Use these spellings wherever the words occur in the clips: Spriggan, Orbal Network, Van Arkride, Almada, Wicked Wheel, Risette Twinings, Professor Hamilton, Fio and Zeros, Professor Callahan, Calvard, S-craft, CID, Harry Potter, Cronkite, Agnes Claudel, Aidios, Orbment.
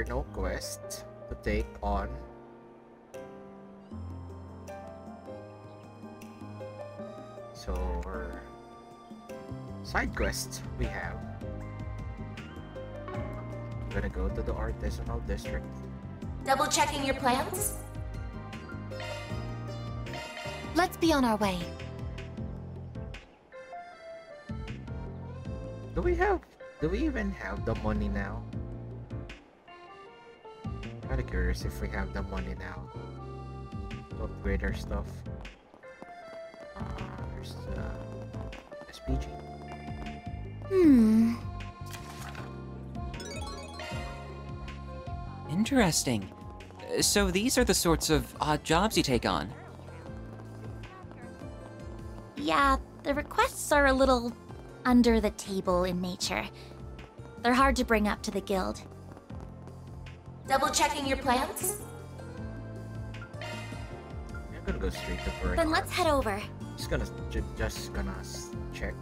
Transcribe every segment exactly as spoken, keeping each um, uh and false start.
are no quests to take on. So, our side quests we have. I'm gonna go to the artisanal district. Double checking your plans? Let's be on our way. Do we have... do we even have the money now? Kinda curious if we have the money now to upgrade our stuff. Uh, there's the... S P G. Hmm... Interesting. So these are the sorts of odd jobs you take on? Yeah, the requests are a little... under the table in nature. They're hard to bring up to the guild. Double checking your plans? I'm gonna go straight to Furry. Then let's head over. Just gonna j just gonna check.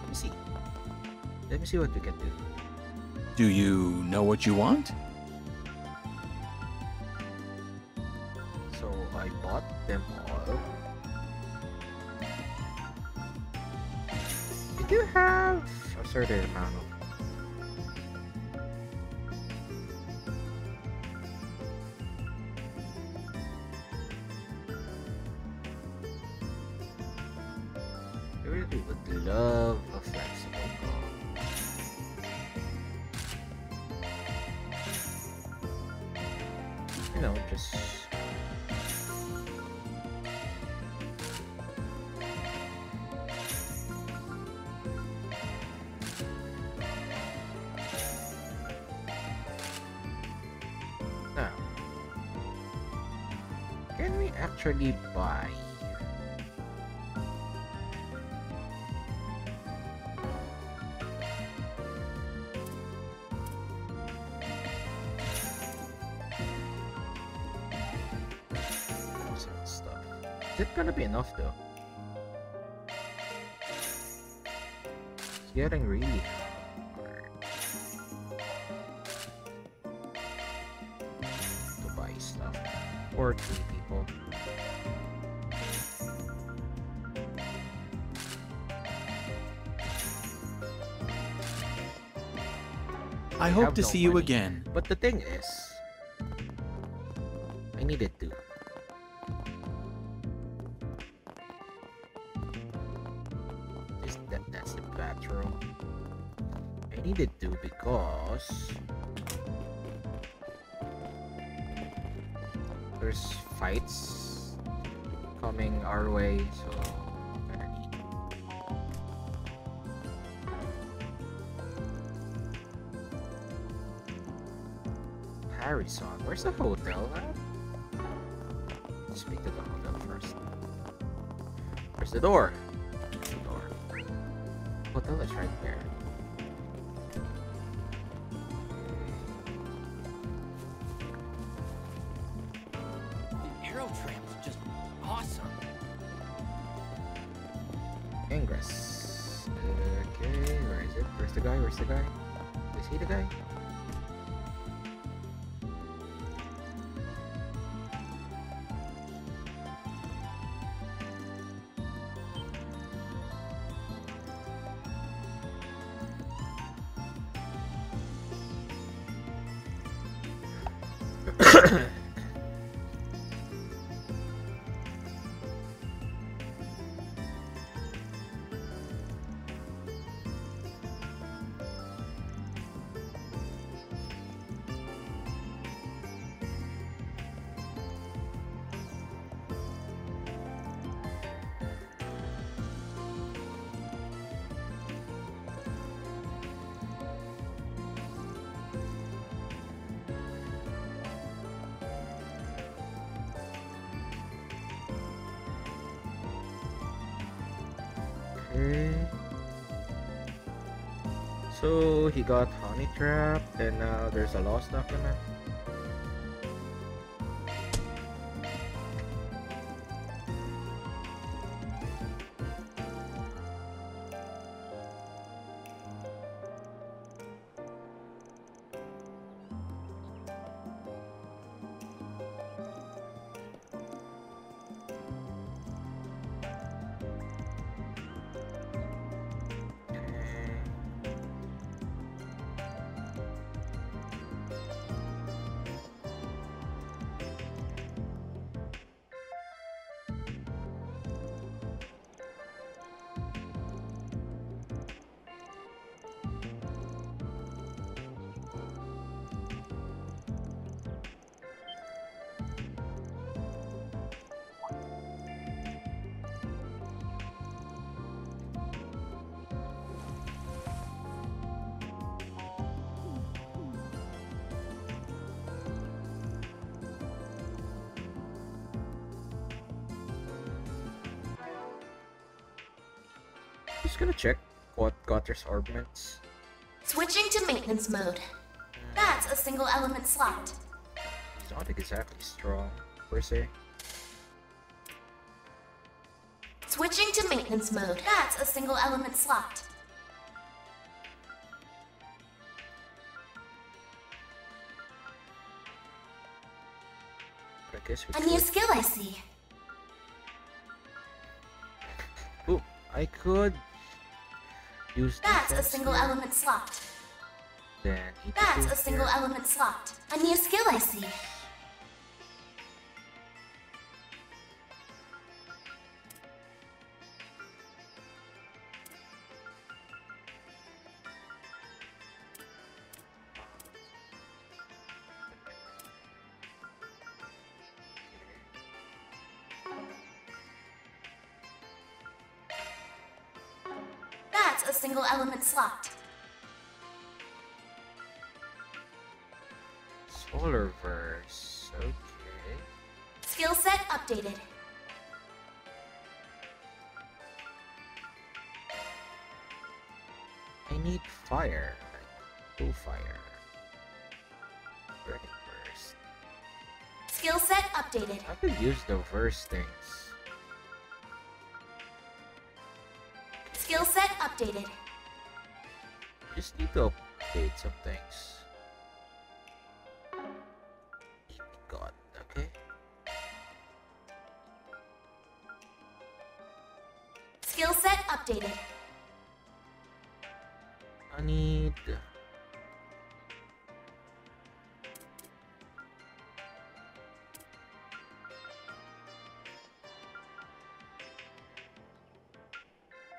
Let me see. Let me see what we can do. Do you know what you want? So I bought them all. We do have a certain amount of. I really would love a flexible goal. You know, just... Now, can we actually buy? It's gonna be enough though. It's getting really hard to buy stuff for three people. I we hope to no see money. you again. But the thing is, I needed to. Needed to because there's fights coming our way, so I need. Harrison, where's the hotel at? Let's speak to the hotel first. Where's the door? Where's the door? Hotel is right there. So he got honey trapped and now uh, there's a lost document. gonna check what got their armaments. Switching to maintenance mode. That's a single element slot. It's not exactly strong, per se. Switching to maintenance mode. That's a single element slot. I guess we a could. New skill I see. Ooh, I could use that's a single here. Element slot. Then that's a single here. Element slot. A new skill I see. A single element slot. Solarverse, okay. Skill set updated. I need fire. Go fire. Burning burst. Skill set updated. I could use the verse things. Skill set updated. Just need to update some things. God, okay. Skill set updated. I need.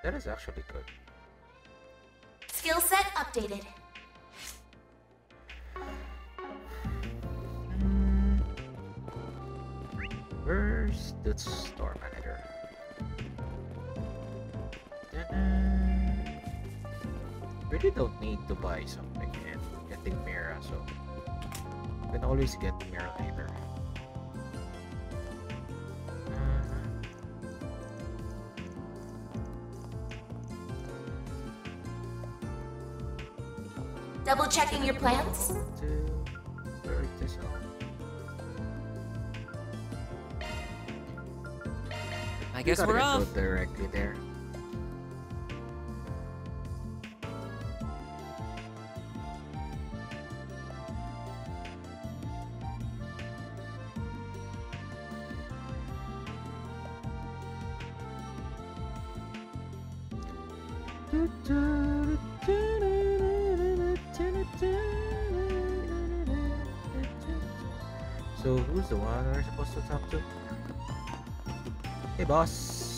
That is actually good. Skill set updated. Where's the store manager? Really don't need to buy something and getting Mira, so you can always get Mira later. Double checking your plans? I guess we're off. Go directly there. The one we're supposed to talk to. Hey, boss.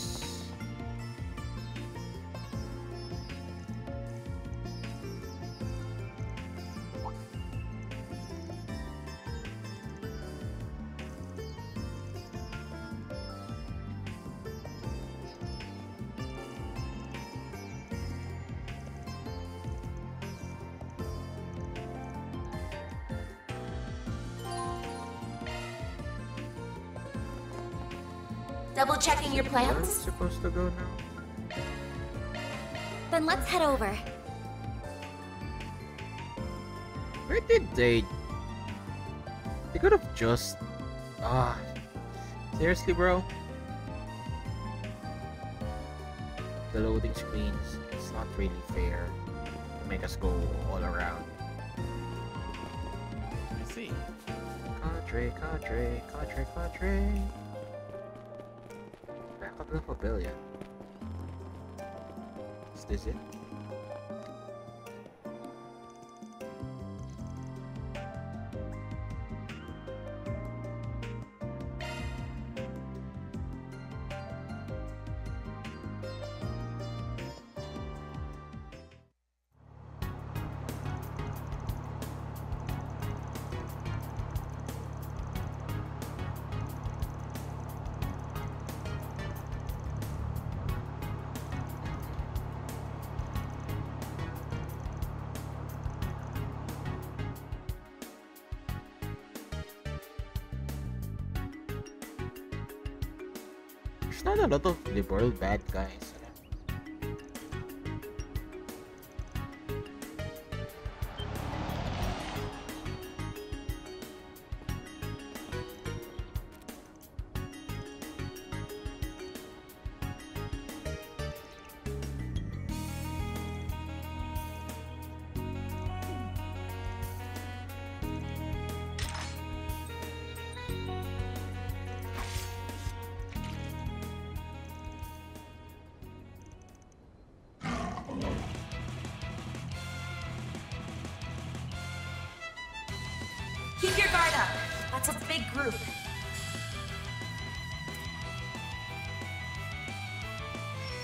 Double checking your plans? Where are we supposed to go now? Then let's head over. Where did they? They could have just. Ah. Seriously, bro? The loading screens, it's not really fair to make us go all around. I see. Cadre, cadre, cadre, cadre. The pavilion. Is this it? There's not a lot of liberal bad guys. That's a big group.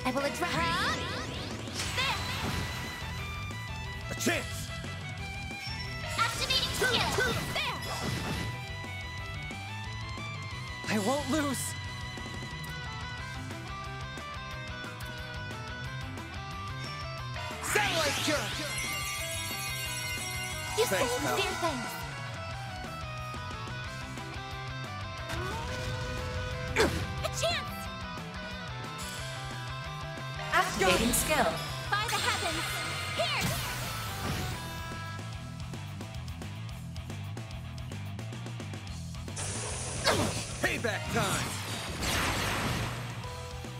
I will address huh? This. A chance. Activating skill. I won't lose. Satellite cure. You Thanks, saved dear things. Activating skill. By the heavens. Here. Payback time.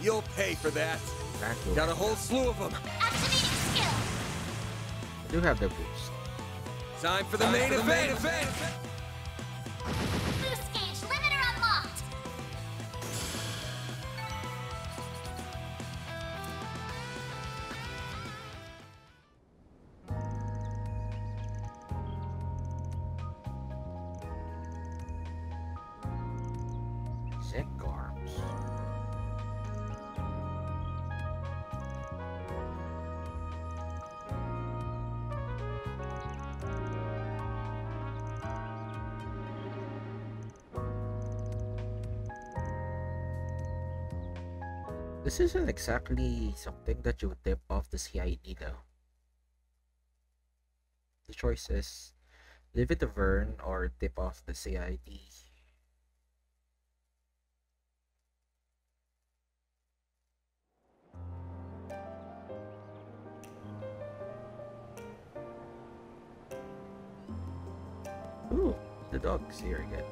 You'll pay for that. Exactly. Got a whole slew of them. Activating skill. I do have the boost. Time for the time main for the event. event. Boost gauge limiter unlocked. This isn't exactly something that you would tip off the C I D though. The choice is leave it to Vern or tip off the C I D. Ooh, the dog's here again.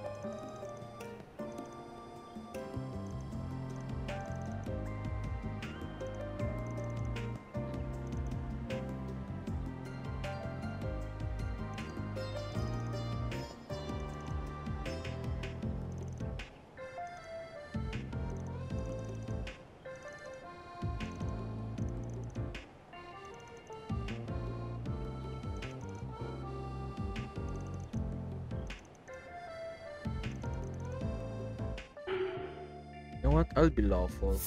I'll be lawful.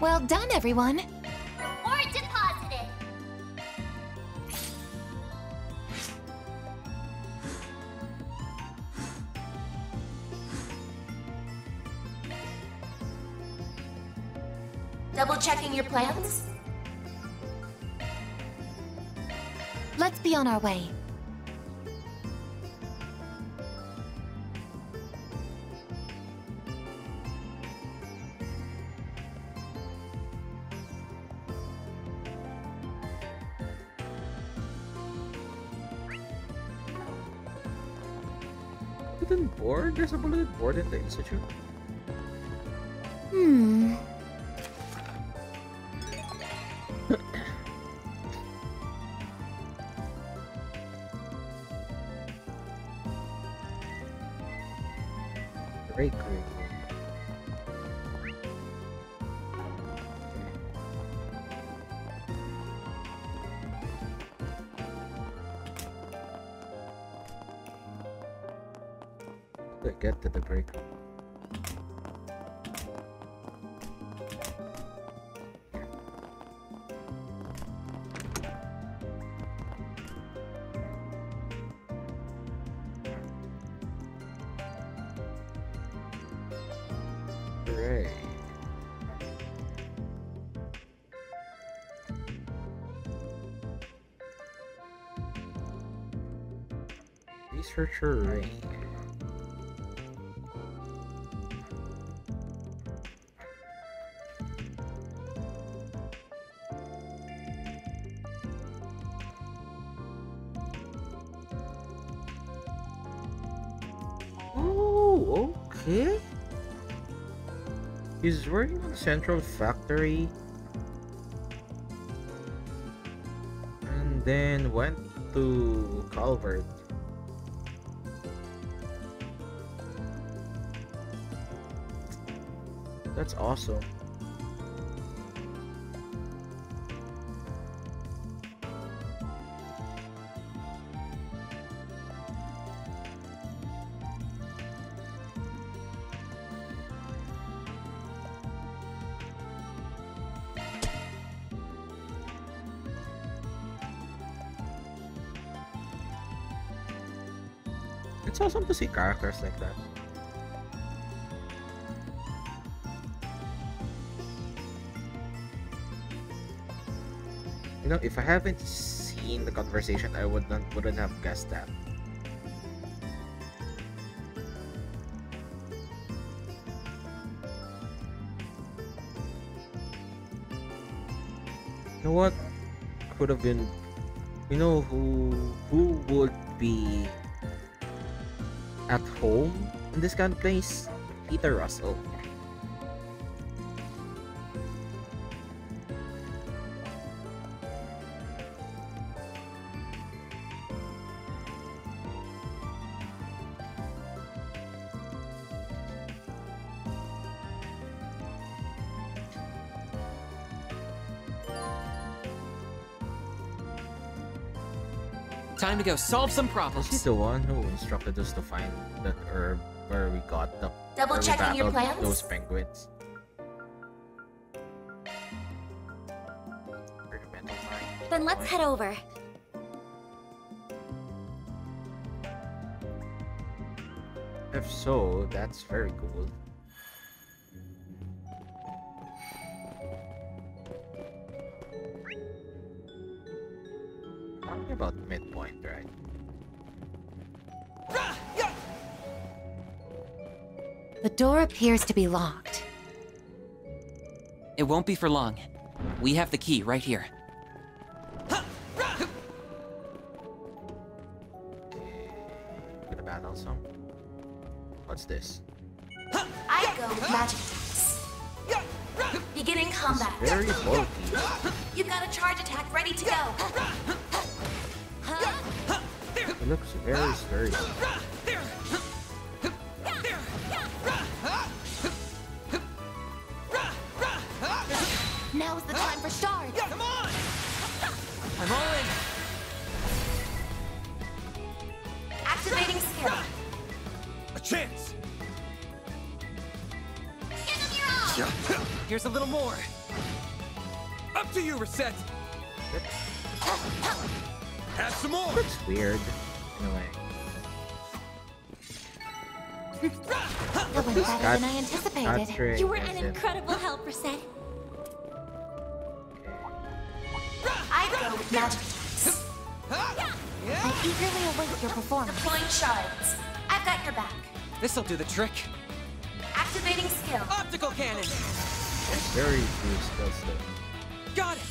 Well done, everyone. Reward deposited. Double checking your plans? Let's be on our way. There's a bulletin board at the institute. Hmm. Great, great. Get to the break. Great. Researcher Ray. Okay. He's working on Central Factory. And then went to Calvard. That's awesome. It's awesome to see characters like that. You know, if I haven't seen the conversation, I would not wouldn't have guessed that. You know what could have been? You know who who would be at home in this kind of place? Peter Russell. Time to go solve some problems. She's the one who instructed us to find that herb where we got the double checking your plans. Those penguins. Then let's head over. If so, that's very cool. About midpoint, right? The door appears to be locked. It won't be for long. We have the key right here. Gonna battle some. What's this? I go with magic. Beginning combat. Very bulky. You've got a charge attack ready to go. It looks very scary. Now is the time for shards! Come on! I'm all in! Activating skill! A chance! Give him your all! Here's a little more! Up to you, Risette! Have some more! That's weird. Anyway. That went better than I anticipated. You were an incredible help, Risette. I go with magic. I eagerly await your performance. Deploying shards. I've got your back. This'll do the trick. Activating skill. Optical cannon! That's very cool skill stuff. Got it!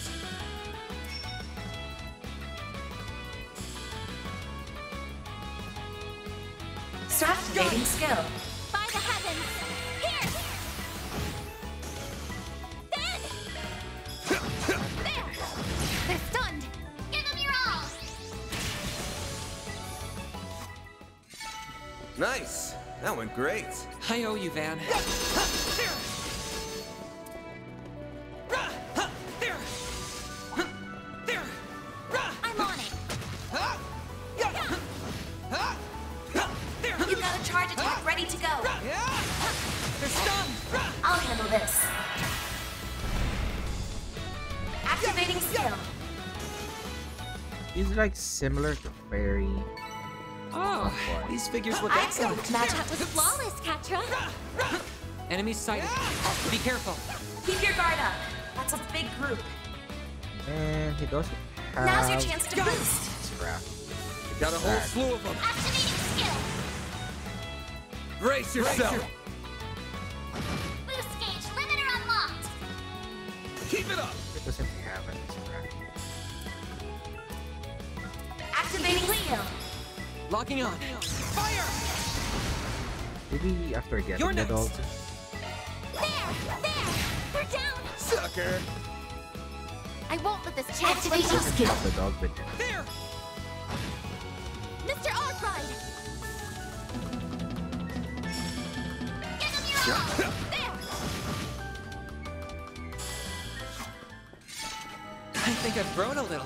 Activating skill. By the heavens! Here! Then! There! They're stunned! Give them your all! Nice! That went great! I owe you, Van. Like similar to fairy. Oh, oh these figures look excellent. That was flawless, Catra. Enemy sighted. Yeah. Be careful. Keep your guard up. That's a big group. And he doesn't have. Now's your chance to boost. You got a whole slew of them. Activating skill. Brace yourself. Brace your... Boost gauge limiter unlocked. Keep it up. It doesn't have any. Activating skill. Locking on. Fire! Did maybe after getting You're the dogs. There! There! They're down! Sucker! I won't let this chance to escape. The dog bit. There! Mister Arkride! Get him your own! Yeah. There! I think I've grown a little.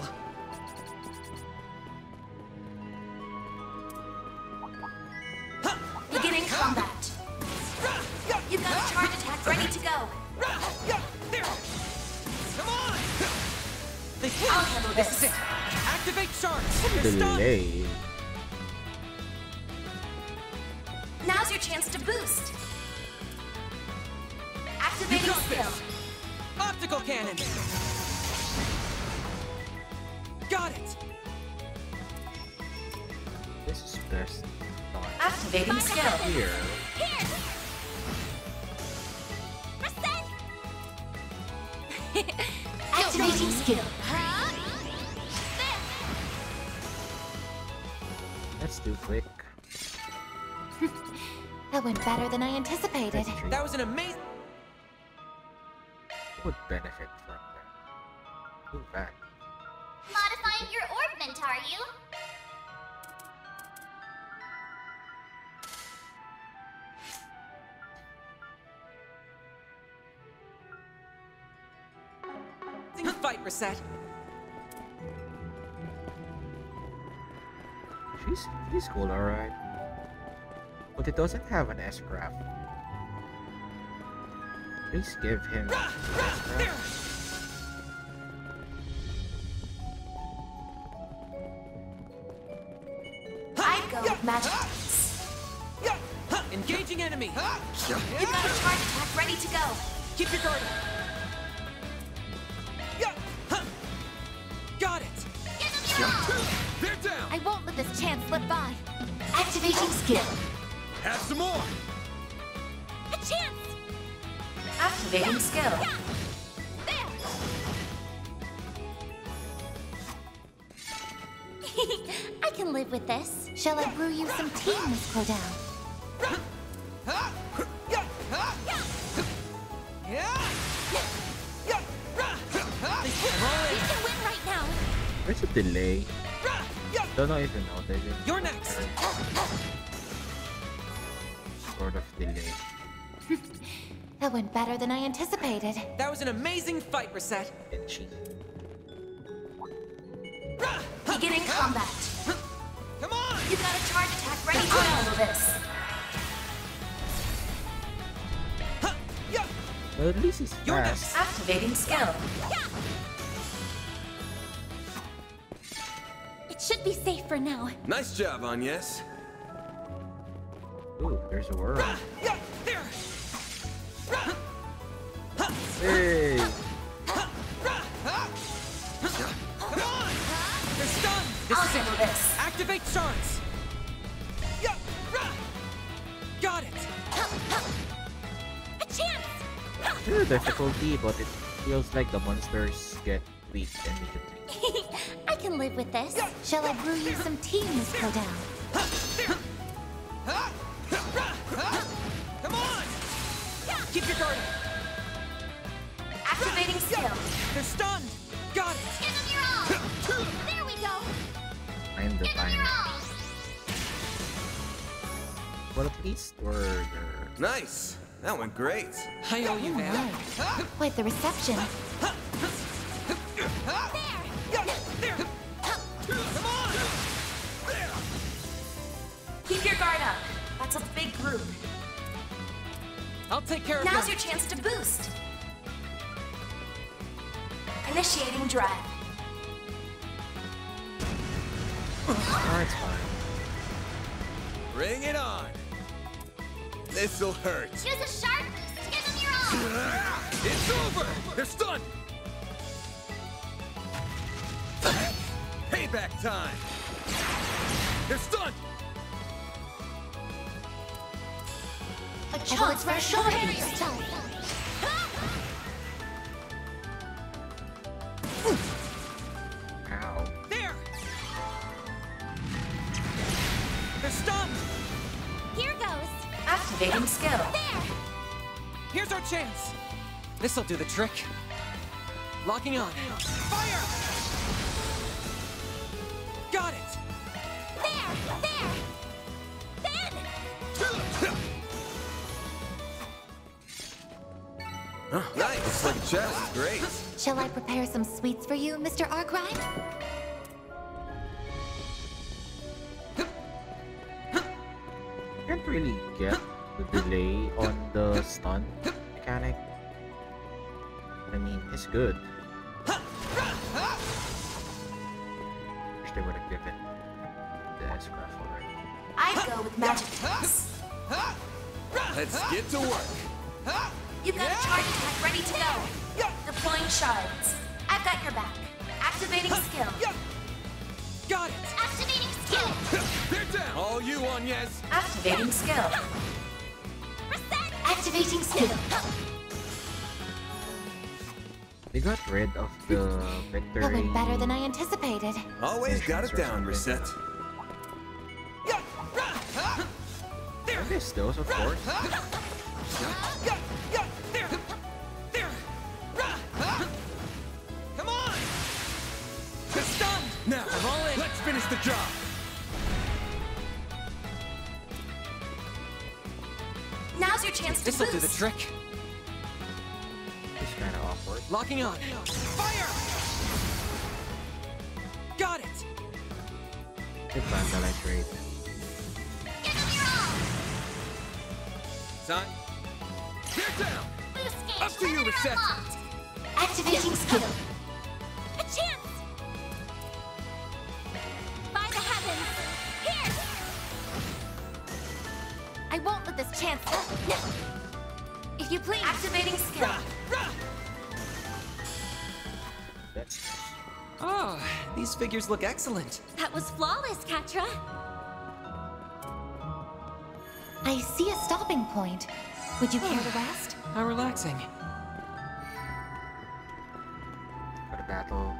This is it! Activate charge! Delay. Now's your chance to boost! Activating skill! Optical cannon! Got it! This is best. Activating Find skill! Here! Here. Resend! Activating skill! Too quick. That went better than I anticipated. That was an amazing. Would benefit from that. Move back. Modifying your orbment, are you? Good fight, Risette. She's pretty cool, alright. But it doesn't have an S-craft. Please give him an S-craft. I go with magic. Engaging enemy. You've got a charge attack ready to go. Keep your guard up. I won't let this chance slip by. Activating skill. Have some more. A chance. Activating yeah. skill. Yeah. There. I can live with this. Shall I brew you some tea, Miss Claudel? You can win right now. There's a delay. Don't know even how they did. You're next. Sort of delay. That went better than I anticipated. That was an amazing fight, Risette. And she. Beginning combat. Come on! You've got a charge attack ready to handle this. Well, at least he's fast. You're next. Activating skill. Yeah. Should be safe for now. Nice job, Agnes. Ooh, there's a worm. Hey! Come on! They're stunned! This I'll is it. This. Activate shards! Got it! A chance! Sure, difficulty, but it feels like the monsters get weak immediately. I can live with this. Shall I brew you some tea, Miss Claudel? Come on! Keep your guard up. Activating skill. They're stunned. Got it. Give them your all. There we go. I'm the final. Well, at least we're nice. That went great. I owe you, man. Quite the reception. There. There. Come on. There. Keep your guard up. That's a big group. I'll take care Now's of Now's your chance to boost. Initiating drive. Oh, it's fine. Bring it on. This'll hurt. Use a sharp boost. Give them your all. It's over. They're stunned. Payback time! They're stunned! A chance for a short period! Ow. There! They're stunned! Here goes! Activate activating skill. There! Here's our chance! This'll do the trick. Locking on. Fire! Got it! There! There! Then! Huh? Nice! Looks like a chest. Great. Shall I prepare some sweets for you, Mister Arkride? I can't really get the delay on the stun mechanic. I mean, it's good. Wish they would have given the S-craft already. I'd go with magic. Let's get to work. You've got a charge attack ready to go. Deploying shards. I've got your back. Activating skill. Got it. Activating skill. They're down. All you, Agnes. Activating skill. Reset. Activating skill. They got rid of the victory. That went better than I anticipated. Always got it down, Risette. There. Are they still so forced? There. There. Come on. Stunned. Now, let's finish the job. Now's your chance to boost. This'll do the trick. It's kind of awkward. Locking on. Fire! Got it. Good plan that I trade. Give them your all. Son. They're down. Boost up to you, Risette. Activating skill. A chance. I won't let this chance go. If you please. Activating skill. Oh, these figures look excellent. That was flawless, Catra. I see a stopping point. Would you care to rest? How relaxing. What a battle.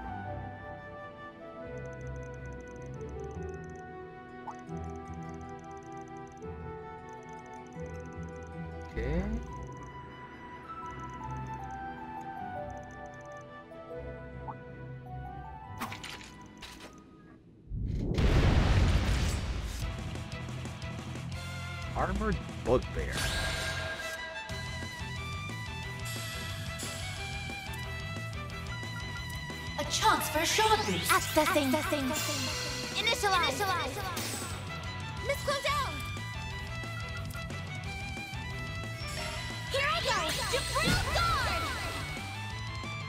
Okay. Armored Bugbear. A chance for a shot. Accessing. Accessing. Initialize. Initialize. Miss Claudel.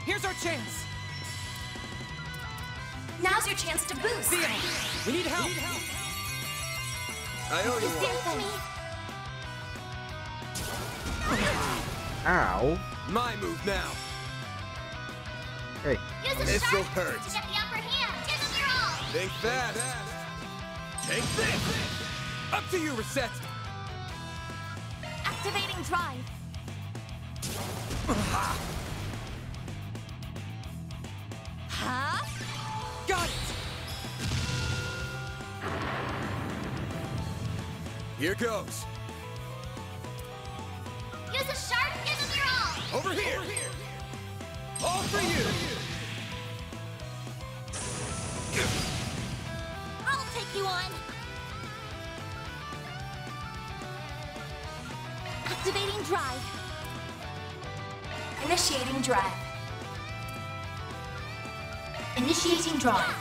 Here's our chance. Now's your chance to boost. Fio. We need help. We need help. I owe you one. Ow. My move now. Hey. This will hurt. To get the upper hand. Give them your all. Think fast. Take this. Up to you, Risette. Activating drive. Huh? Got it! Here goes. Use a sharp, give them your all. Over here. Over here. All for you. I'll take you on. Activating drive. Initiating drive. Initiating drive.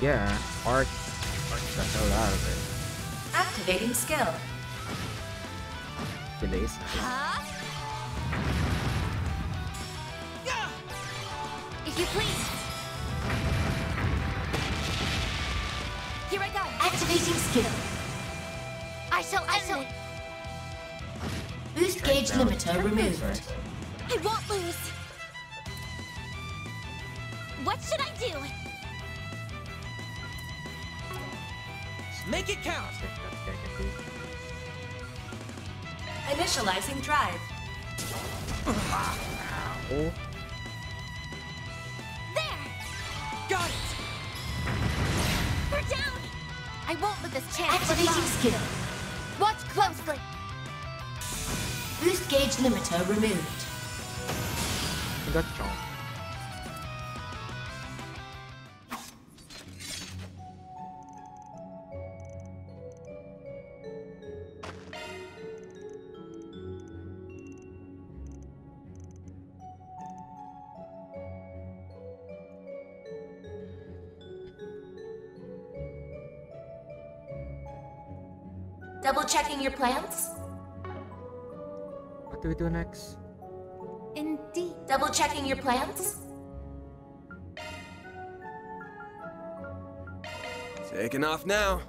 Yeah, Ark arcs the hell out of it. Activating skill. Delays. Huh? If you please. Here I go. Activating skill. I shall. I shall. Boost gauge limiter removed. Right. I won't lose. What should I do? Make it count. Initializing drive. There. Got it. We're down. I won't let this chance. Activating skill. Watch closely. Stage limiter removed. Gotcha. Double-checking your plans? What do we do next? Indeed. Double-checking your plans? Taking off now.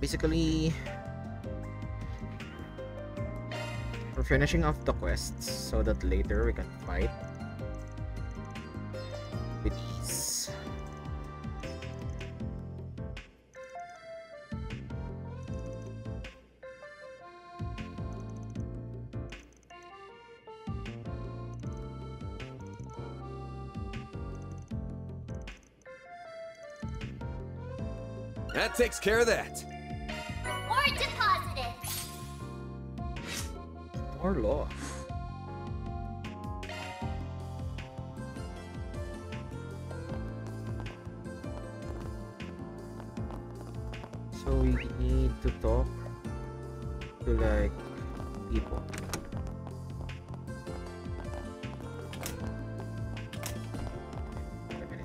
Basically, we're finishing off the quests so that later we can fight with ease. That takes care of that. Or law. So we need to talk to like people. Wait a minute.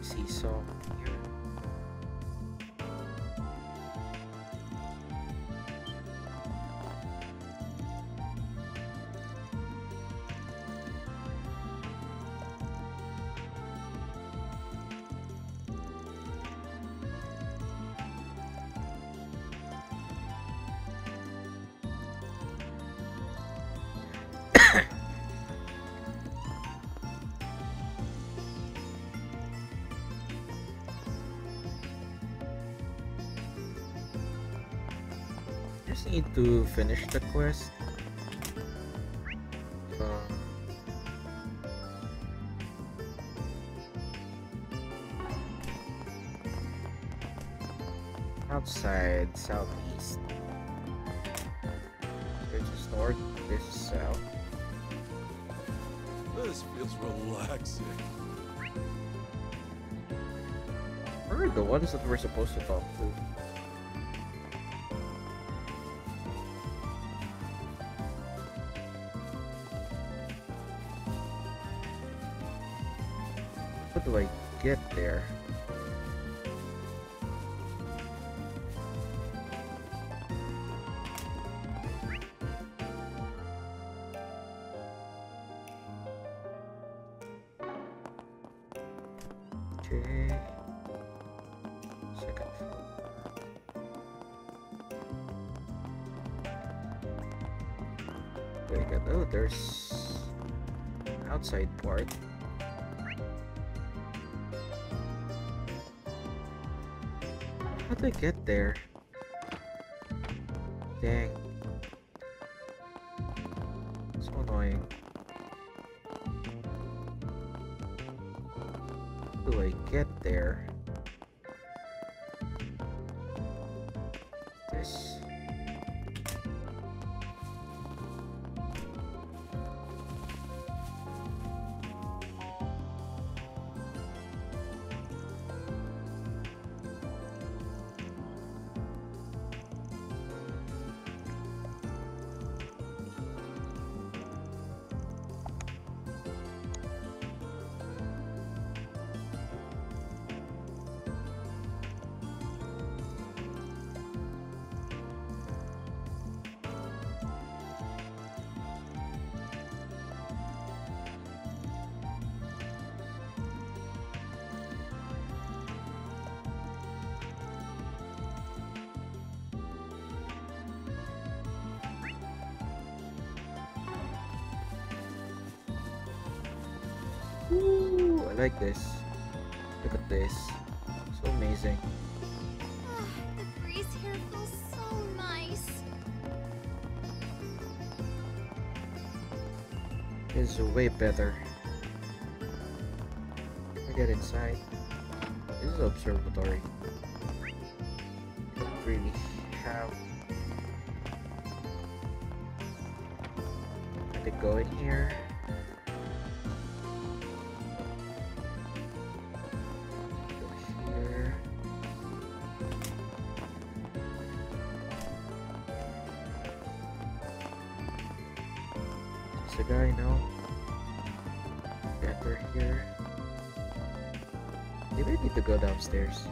See, so. Need to finish the quest. Uh, outside southeast. There's a north. There's a south. This feels relaxing. We're the ones that we're supposed to talk to. How do I get there? Okay. Second floor. There you go. Oh, there's an outside part. How do I get there? Dang. So annoying. How do I get there? This. like this. Look at this. So amazing. The breeze here feels so nice. It's way better. I get inside. This is an observatory. Don't really have to go in here. Guy now. Better here. Maybe I need to go downstairs.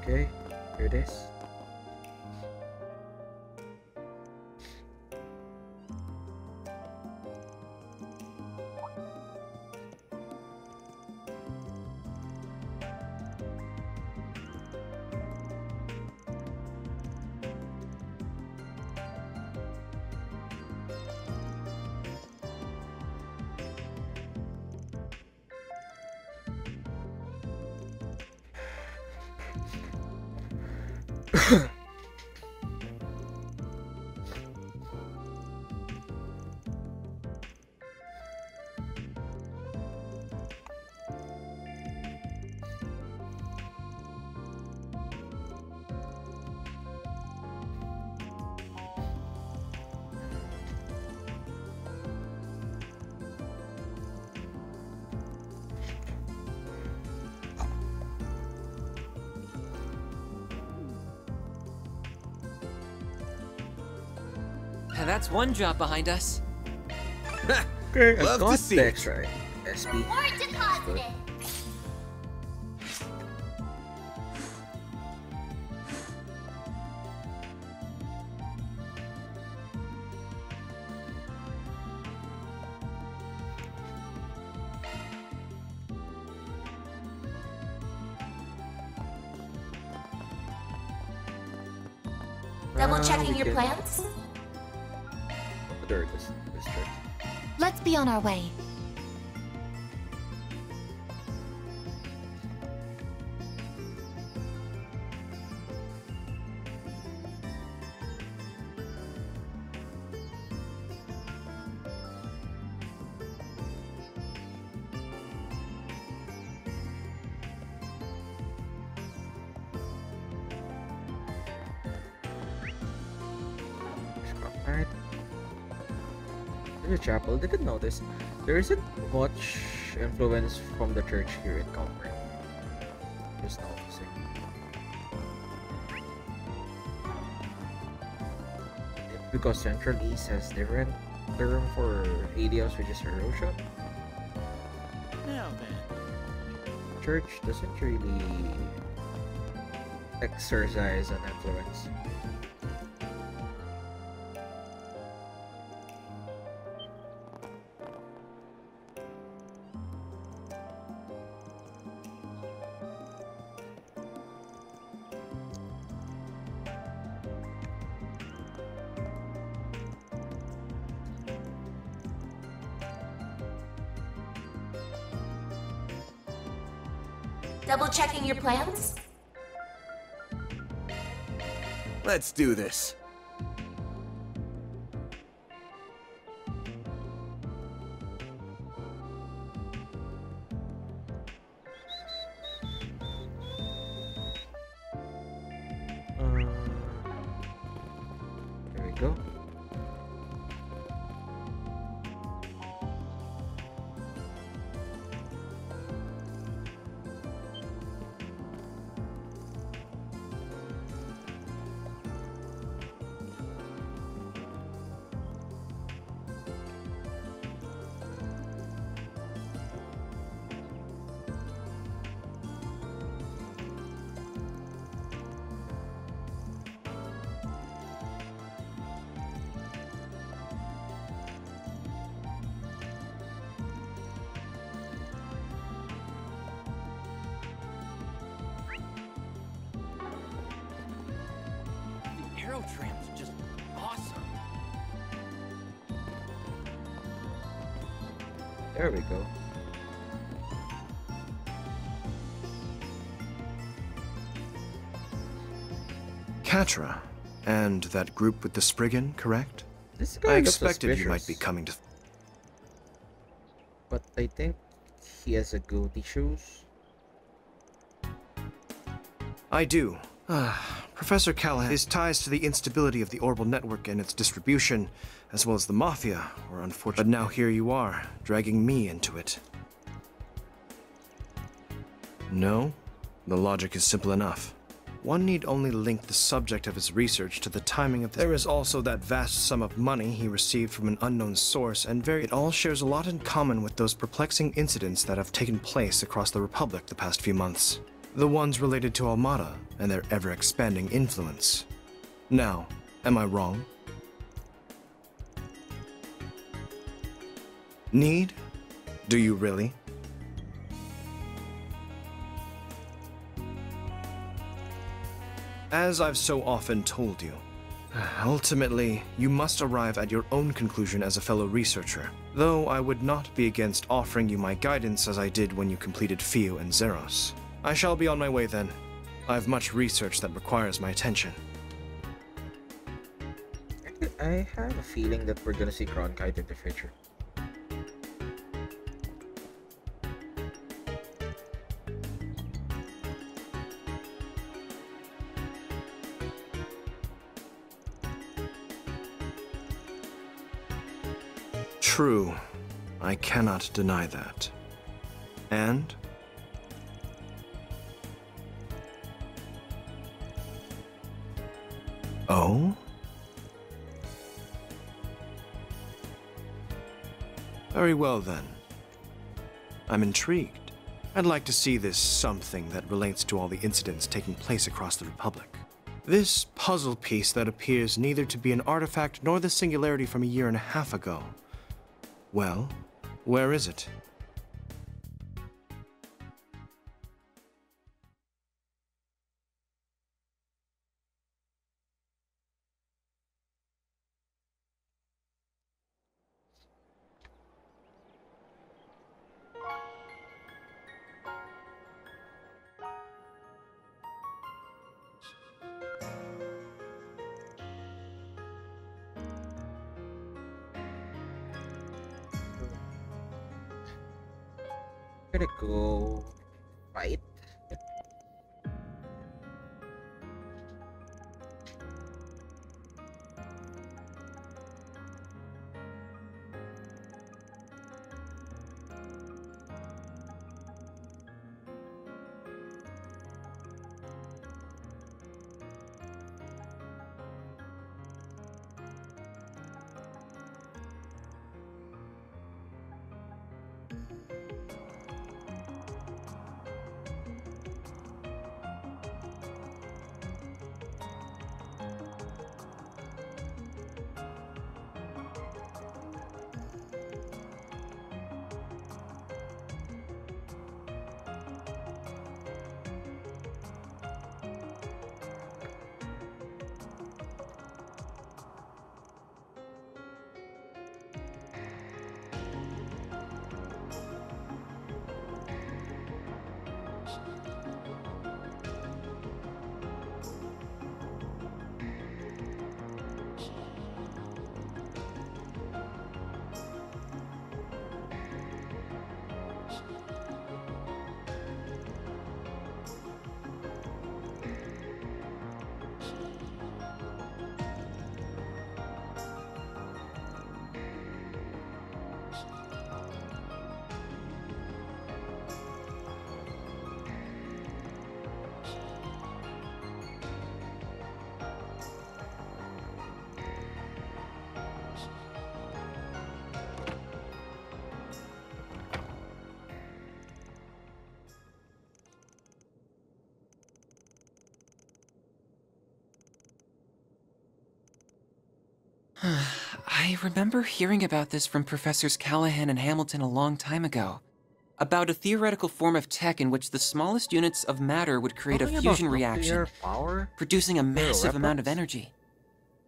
Okay, here it is. That's one job behind us. Okay, I love got to see it. Right. S B. Double checking your plans. This, this Let's be on our way. The chapel didn't notice there isn't much influence from the church here at Calvard. Just noticing. Because Central East has different term for Aidios, which is her shop. Now then, church doesn't really exercise an influence. Double checking your plans? Let's do this. snow tramps just awesome. There we go. Catra, and that group with the Spriggan, correct? This guy I expected you might be coming to. But I think he has a good issues. I do. Ah, Professor Callahan, his ties to the instability of the Orbal Network and its distribution, as well as the Mafia, were unfortunate. But now here you are, dragging me into it. No? The logic is simple enough. One need only link the subject of his research to the timing of the... There is also that vast sum of money he received from an unknown source, and very... It all shares a lot in common with those perplexing incidents that have taken place across the Republic the past few months. The ones related to Almada and their ever-expanding influence. Now, am I wrong? Need? Do you really? As I've so often told you, ultimately, you must arrive at your own conclusion as a fellow researcher, though I would not be against offering you my guidance as I did when you completed Fio and Zeros. I shall be on my way then. I've much research that requires my attention. I have a feeling that we're gonna see Cronkite in the future. True. I cannot deny that. And? Oh? Very well then. I'm intrigued. I'd like to see this something that relates to all the incidents taking place across the Republic. This puzzle piece that appears neither to be an artifact nor the singularity from a year and a half ago. Well, where is it? I'm gonna go fight. I remember hearing about this from Professors Callahan and Hamilton a long time ago, about a theoretical form of tech in which the smallest units of matter would create Something a fusion reaction, power? producing a massive amount of energy.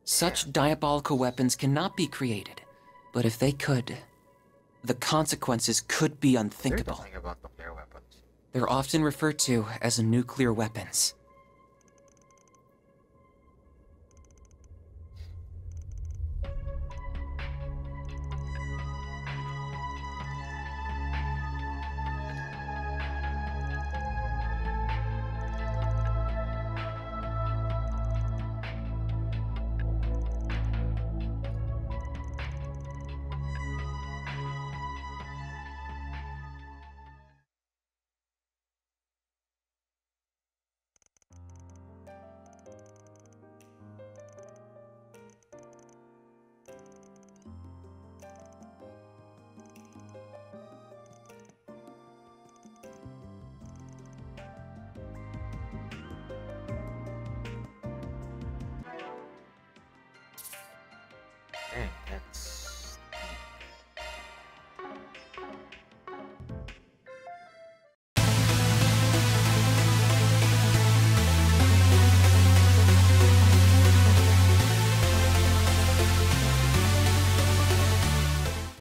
Such diabolical weapons cannot be created, but if they could, the consequences could be unthinkable. There's nothing about nuclear weapons. They're often referred to as nuclear weapons. Dang, that's...